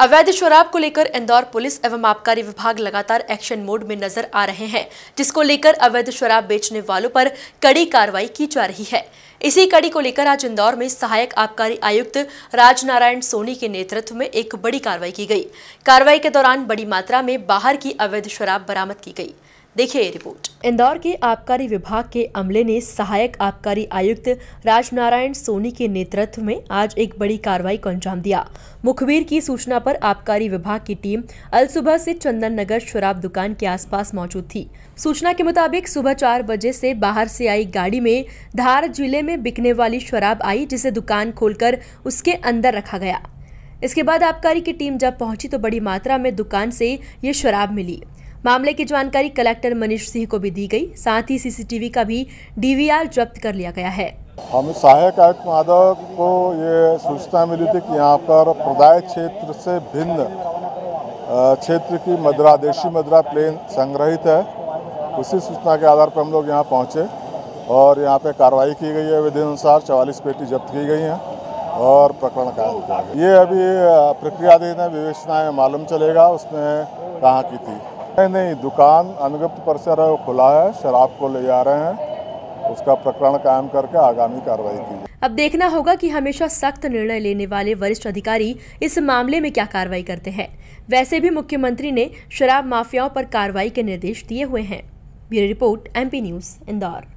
अवैध शराब को लेकर इंदौर पुलिस एवं आबकारी विभाग लगातार एक्शन मोड में नजर आ रहे हैं, जिसको लेकर अवैध शराब बेचने वालों पर कड़ी कार्रवाई की जा रही है। इसी कड़ी को लेकर आज इंदौर में सहायक आबकारी आयुक्त राजनारायण सोनी के नेतृत्व में एक बड़ी कार्रवाई की गई। कार्रवाई के दौरान बड़ी मात्रा में बाहर की अवैध शराब बरामद की गई। देखिए रिपोर्ट। इंदौर के आबकारी विभाग के अमले ने सहायक आबकारी आयुक्त राजनारायण सोनी के नेतृत्व में आज एक बड़ी कार्रवाई को अंजाम दिया। मुखबिर की सूचना पर आबकारी विभाग की टीम अलसुबह से चंदन नगर शराब दुकान के आसपास मौजूद थी। सूचना के मुताबिक सुबह 4 बजे से बाहर से आई गाड़ी में धार जिले में बिकने वाली शराब आई, जिसे दुकान खोलकर उसके अंदर रखा गया। इसके बाद आबकारी की टीम जब पहुंची तो बड़ी मात्रा में दुकान से ये शराब मिली। मामले की जानकारी कलेक्टर मनीष सिंह को भी दी गई। साथ ही सीसीटीवी का भी डीवीआर जब्त कर लिया गया है। हम सहायक आयुक्त माधव को ये सूचना मिली थी कि यहाँ पर प्रदाय क्षेत्र से भिन्न क्षेत्र की मदरा, देशी मदरा प्लेन संग्रहित है। उसी सूचना के आधार पर हम लोग यहाँ पहुँचे और यहाँ पे कार्रवाई की गई है। विधि अनुसार 44 पेटी जब्त की गई हैं और प्रकरण कायम किया गया। ये अभी प्रक्रियाधीन है, विवेचना है, मालूम चलेगा उसमें कहाँ की थी। नहीं, दुकान अनुगत परिसर है, वो खुला है, शराब को ले जा रहे हैं, उसका प्रकरण कायम करके आगामी कार्रवाई की। अब देखना होगा कि हमेशा सख्त निर्णय लेने वाले वरिष्ठ अधिकारी इस मामले में क्या कार्रवाई करते हैं। वैसे भी मुख्यमंत्री ने शराब माफियाओं पर कार्रवाई के निर्देश दिए हुए हैं। Bureau report, MP news, Indore.